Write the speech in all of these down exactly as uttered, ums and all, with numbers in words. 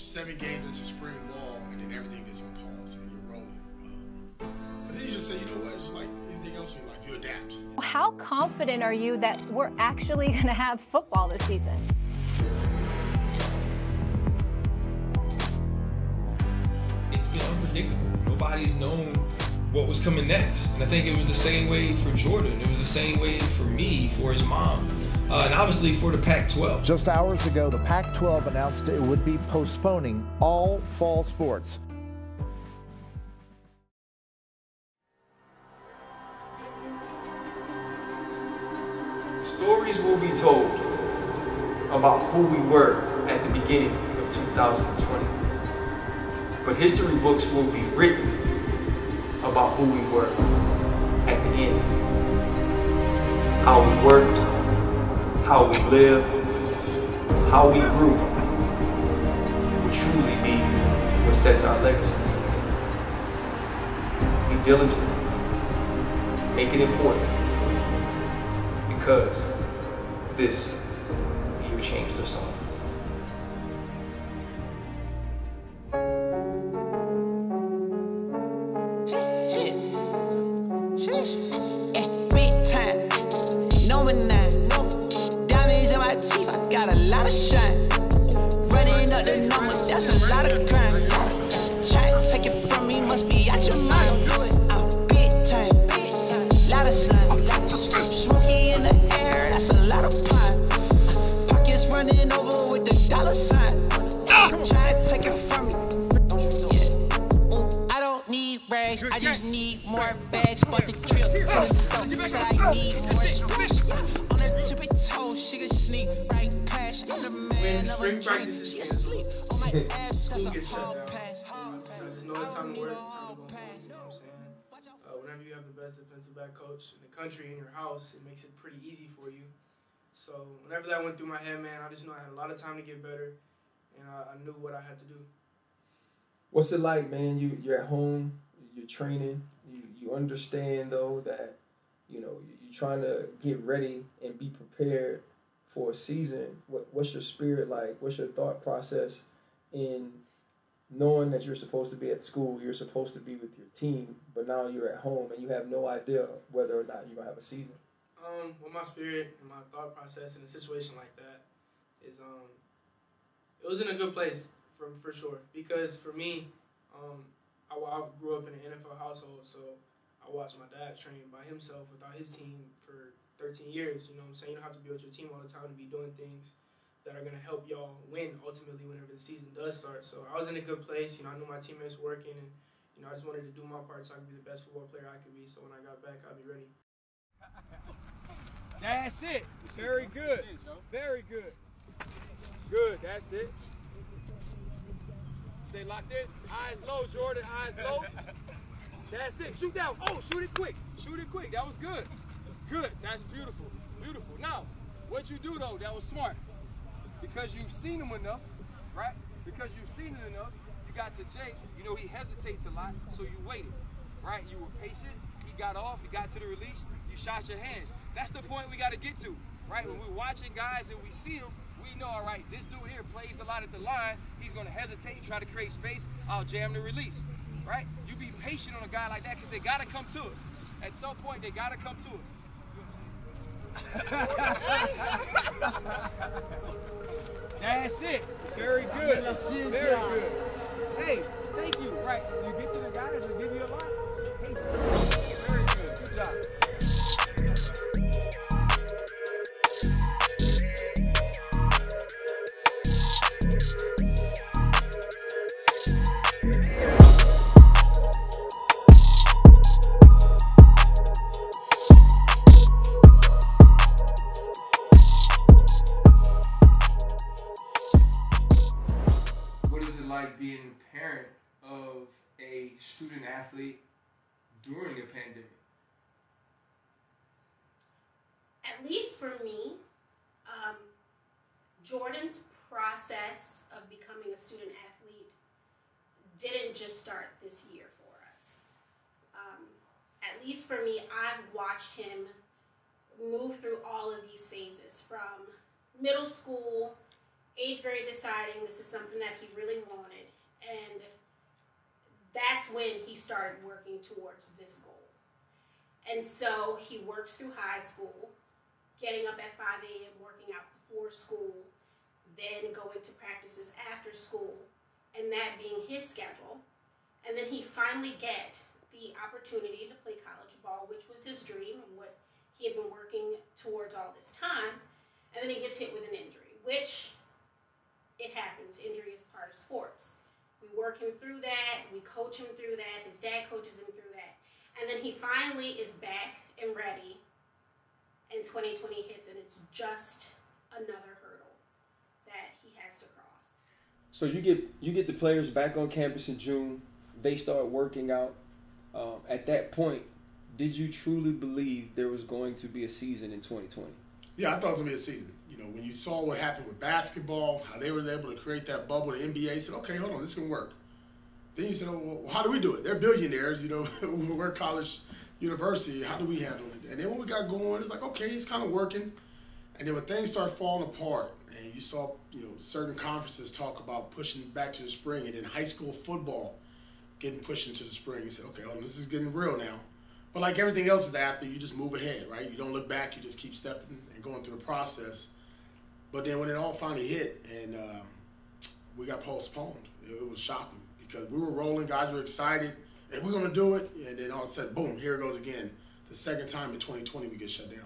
seven games into spring ball, and then everything gets on pause and you're rolling. Um, but then you just say, you know what, it's like anything else in life, you adapt. How confident are you that we're actually going to have football this season? It's been unpredictable. Nobody's known what was coming next. And I think it was the same way for Jordan. It was the same way for me, for his mom, uh, and obviously for the Pac twelve. Just hours ago, the Pac twelve announced it would be postponing all fall sports. Stories will be told about who we were at the beginning of two thousand twenty. But history books will be written about who we were at the end, how we worked, how we lived, how we grew, will truly be what sets our legacies. Be diligent, make it important, because this year changed us all. Coach in the country in your house, it makes it pretty easy for you. So whenever that went through my head, man, I just knew I had a lot of time to get better, and I, I knew what I had to do. What's it like, man? You you're at home, you're training, you you understand though that you know you're trying to get ready and be prepared for a season. What what's your spirit like? What's your thought process in knowing that you're supposed to be at school, you're supposed to be with your team, but now you're at home and you have no idea whether or not you're going to have a season? Um, well, my spirit and my thought process in a situation like that is um, it was in a good place, for, for sure, because for me, um, I, I grew up in an N F L household, so I watched my dad train by himself without his team for thirteen years, you know what I'm saying? You don't have to be with your team all the time to be doing things that are going to help y'all win, ultimately, whenever the season does start. So I was in a good place. You know, I knew my teammates were working, and, you know, I just wanted to do my part so I could be the best football player I could be. So when I got back, I'd be ready. That's it. Very good. Very good. Good. That's it. Stay locked in. Eyes low, Jordan. Eyes low. That's it. Shoot down. Oh, shoot it quick. Shoot it quick. That was good. Good. That's beautiful. Beautiful. Now, what you do, though, that was smart. Because you've seen him enough, right? Because you've seen it enough, you got to Jay. You know, he hesitates a lot, so you waited, right? You were patient. He got off. He got to the release. You shot your hands. That's the point we got to get to, right? When we're watching guys and we see them, we know, all right, this dude here plays a lot at the line. He's going to hesitate and try to create space. I'll jam the release, right? You be patient on a guy like that because they got to come to us. At some point, they got to come to us. That's it. Very good. Very good. Hey, thank you. Right. You get to the guy and they give you a lot. Hey, very good. Good job. Student athlete during a pandemic? At least for me, um, Jordan's process of becoming a student athlete didn't just start this year for us. Um, at least for me, I've watched him move through all of these phases from middle school, eighth grade deciding this is something that he really wanted, and that's when he started working towards this goal. And so he works through high school, getting up at five A M, working out before school, then going to practices after school, and that being his schedule. And then he finally get the opportunity to play college ball, which was his dream and what he had been working towards all this time. And then he gets hit with an injury, which it happens. Injury is part of sports. We work him through that. We coach him through that. His dad coaches him through that. And then he finally is back and ready, and twenty twenty hits, and it's just another hurdle that he has to cross. So you get you get the players back on campus in June. They start working out. Um, at that point, did you truly believe there was going to be a season in twenty twenty? Yeah, I thought it was going to be a season. You know, when you saw what happened with basketball, how they were able to create that bubble, the N B A said, okay, hold on, this can work. Then you said, oh, well, how do we do it? They're billionaires, you know, we're college, university, how do we handle it? And then when we got going, it's like, okay, it's kind of working. And then when things start falling apart, and you saw, you know, certain conferences talk about pushing back to the spring, and then high school football getting pushed into the spring, you said, okay, hold on, this is getting real now. But like everything else as an athlete, you just move ahead, right? You don't look back, you just keep stepping and going through the process. But then when it all finally hit and uh, we got postponed, it, it was shocking because we were rolling, guys were excited, and we're gonna do it, and then all of a sudden, boom, here it goes again. The second time in twenty twenty, we get shut down.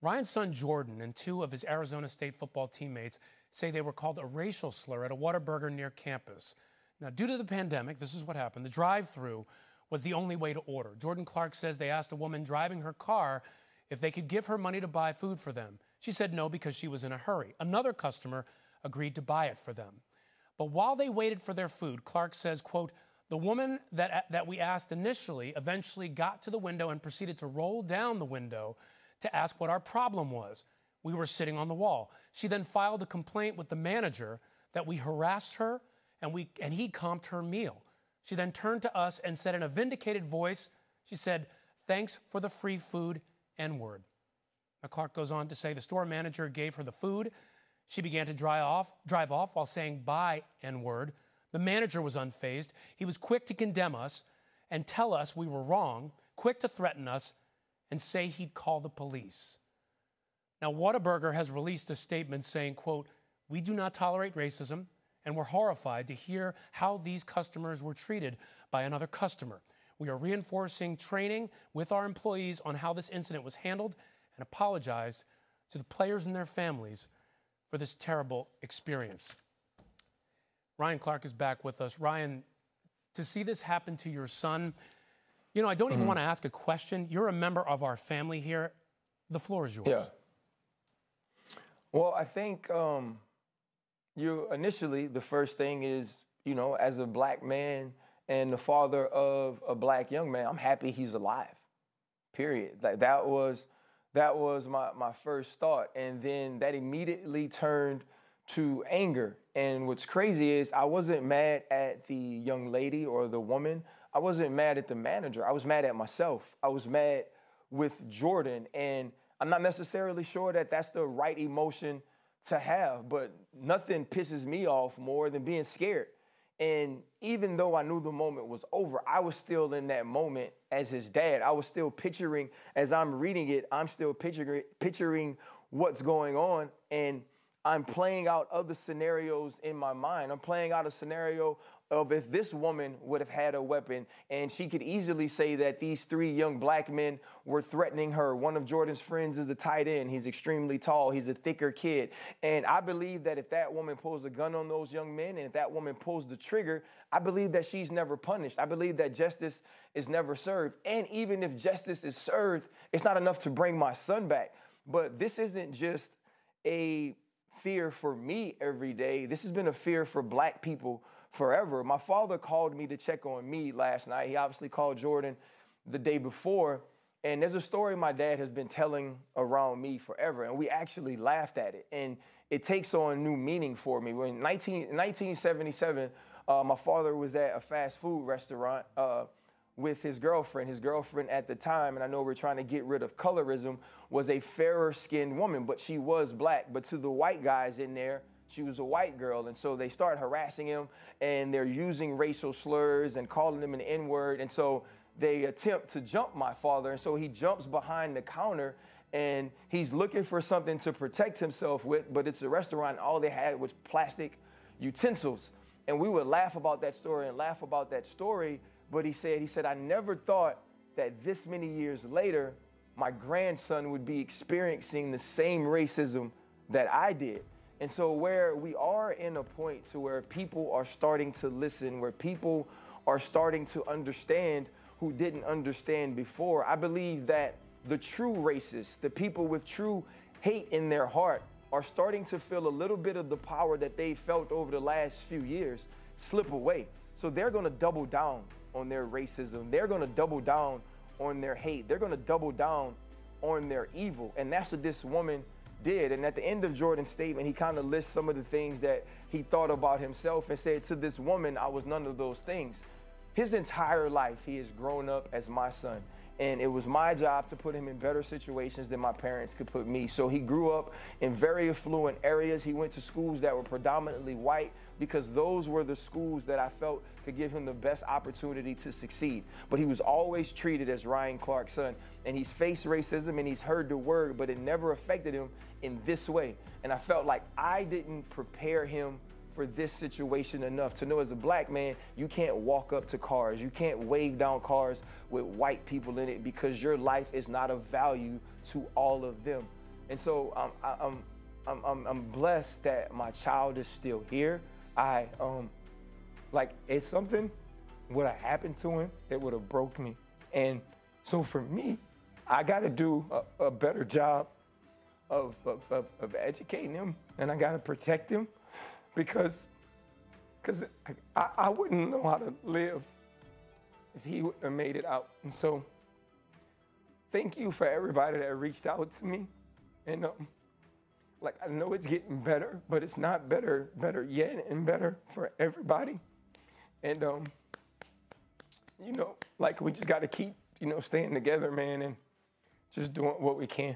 Ryan's son Jordan and two of his Arizona State football teammates say they were called a racial slur at a Whataburger near campus. Now, due to the pandemic, this is what happened. The drive-through was the only way to order. Jordan Clark says they asked a woman driving her car if they could give her money to buy food for them. She said no because she was in a hurry. Another customer agreed to buy it for them. But while they waited for their food, Clark says, quote, the woman that, that we asked initially eventually got to the window and proceeded to roll down the window to ask what our problem was. We were sitting on the wall. She then filed a complaint with the manager that we harassed her, And, we, and he comped her meal. She then turned to us and said in a vindicated voice, she said, thanks for the free food, N-word. Now Clark goes on to say the store manager gave her the food. She began to drive off, drive off while saying bye, N-word. The manager was unfazed. He was quick to condemn us and tell us we were wrong, quick to threaten us and say he'd call the police. Now Whataburger has released a statement saying, quote, we do not tolerate racism, and we're horrified to hear how these customers were treated by another customer. We are reinforcing training with our employees on how this incident was handled and apologize to the players and their families for this terrible experience. Ryan Clark is back with us. Ryan, to see this happen to your son, you know, I don't mm-hmm. even want to ask a question. You're a member of our family here. The floor is yours. Yeah. Well, I think... Um You initially, the first thing is, you know, as a black man and the father of a black young man, I'm happy he's alive, period. Like that was that was my, my first thought. And then that immediately turned to anger. And what's crazy is I wasn't mad at the young lady or the woman. I wasn't mad at the manager. I was mad at myself. I was mad with Jordan. And I'm not necessarily sure that that's the right emotion to have, but nothing pisses me off more than being scared. And even though I knew the moment was over, I was still in that moment as his dad. I was still picturing, as I'm reading it, I'm still picturing, picturing what's going on, and I'm playing out other scenarios in my mind. I'm playing out a scenario of if this woman would have had a weapon, and she could easily say that these three young black men were threatening her. One of Jordan's friends is a tight end. He's extremely tall. He's a thicker kid. And I believe that if that woman pulls a gun on those young men, and if that woman pulls the trigger, I believe that she's never punished. I believe that justice is never served. And even if justice is served, it's not enough to bring my son back. But this isn't just a fear for me every day. This has been a fear for black people forever. My father called me to check on me last night. He obviously called Jordan the day before. And there's a story my dad has been telling around me forever. And we actually laughed at it. And it takes on new meaning for me. When nineteen, nineteen seventy-seven, uh, my father was at a fast food restaurant uh, with his girlfriend. His girlfriend at the time, and I know we're trying to get rid of colorism, was a fairer-skinned woman, but she was black. But to the white guys in there, she was a white girl, and so they start harassing him, and they're using racial slurs and calling him an N-word, and so they attempt to jump my father, and so he jumps behind the counter, and he's looking for something to protect himself with, but it's a restaurant, and all they had was plastic utensils. And we would laugh about that story and laugh about that story, but he said, he said, I never thought that this many years later, my grandson would be experiencing the same racism that I did. And so where we are in a point to where people are starting to listen, where people are starting to understand who didn't understand before, I believe that the true racists, the people with true hate in their heart, are starting to feel a little bit of the power that they felt over the last few years slip away. So they're gonna double down on their racism. They're gonna double down on their hate. They're gonna double down on their evil. And that's what this woman did. And at the end of Jordan's statement, he kind of lists some of the things that he thought about himself and said, to this woman, I was none of those things. His entire life, he has grown up as my son. And it was my job to put him in better situations than my parents could put me. So he grew up in very affluent areas. He went to schools that were predominantly white because those were the schools that I felt could give him the best opportunity to succeed. But he was always treated as Ryan Clark's son. And he's faced racism and he's heard the word, but it never affected him in this way. And I felt like I didn't prepare him for this situation enough to know, as a black man, you can't walk up to cars, you can't wave down cars with white people in it, because your life is not of value to all of them. And so um, I, I'm, I'm, I'm blessed that my child is still here. I, um, like, if something would have happened to him, it would have broke me. And so for me, I gotta do a, a better job of, of, of, of educating him, and I gotta protect him, because because I, I wouldn't know how to live if he wouldn't have made it out. And so thank you for everybody that reached out to me. And um, like, I know it's getting better, but it's not better, better yet, and better for everybody. And, um, you know, like, we just got to keep, you know, staying together, man, and just doing what we can.